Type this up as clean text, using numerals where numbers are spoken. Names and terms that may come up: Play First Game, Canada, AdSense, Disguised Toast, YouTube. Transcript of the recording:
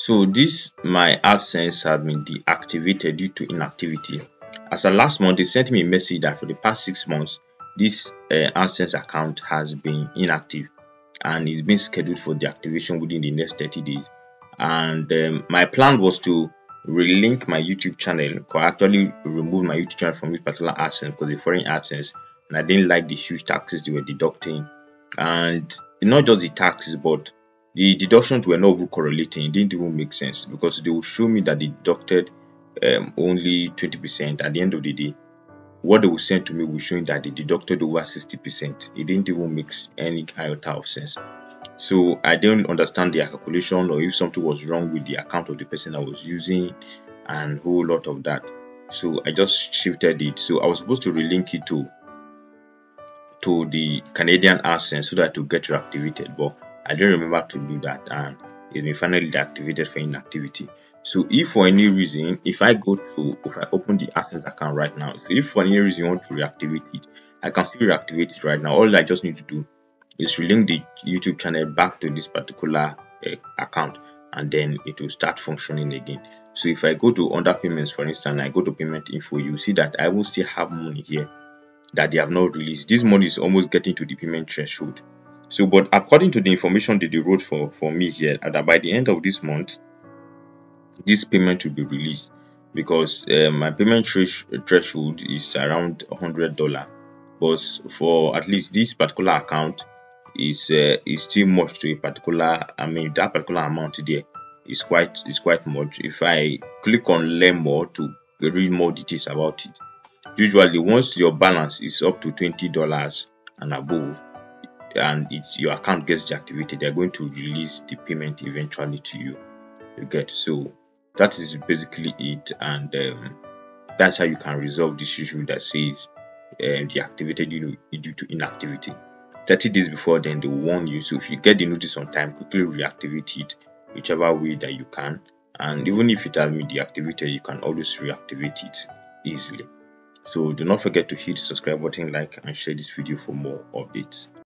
So this my AdSense had been deactivated due to inactivity. As of last month, they sent me a message that for the past 6 months, this AdSense account has been inactive and it's been scheduled for deactivation within the next 30 days. And my plan was to relink my YouTube channel, or actually remove my YouTube channel from this particular AdSense because the foreign AdSense, and I didn't like the huge taxes they were deducting, and not just the taxes, but the deductions were not even correlating. It didn't even make sense because they would show me that they deducted only 20%. At the end of the day, what they would send to me was showing that they deducted over 60%. It didn't even make any iota of sense. So I didn't understand their calculation or if something was wrong with the account of the person I was using and a whole lot of that. So I just shifted it. So I was supposed to relink it to the Canadian AdSense so that to get reactivated, but I didn't remember to do that and it's been finally deactivated for inactivity. So if for any reason, if I open the AdSense account right now, so if for any reason you want to reactivate it, I can still reactivate it right now. All I just need to do is relink the YouTube channel back to this particular account and then it will start functioning again. So if I go to under payments, for instance, I go to payment info, you see that I will still have money here that they have not released. This money is almost getting to the payment threshold. So, but according to the information that they wrote for me here, that by the end of this month, this payment will be released because my payment threshold is around $100. But for at least this particular account is still much to a particular, I mean that particular amount there is quite much. If I click on learn more to read more details about it, usually once your balance is up to $20 and above and it's your account gets deactivated, they're going to release the payment eventually to you. You get? So that is basically it, and that's how you can resolve this issue that says deactivated due to inactivity. 30 days before then they warn you, so if you get the notice on time, quickly reactivate it whichever way that you can, and even if it has been deactivated, you can always reactivate it easily. So do not forget to hit the subscribe button, like and share this video for more updates.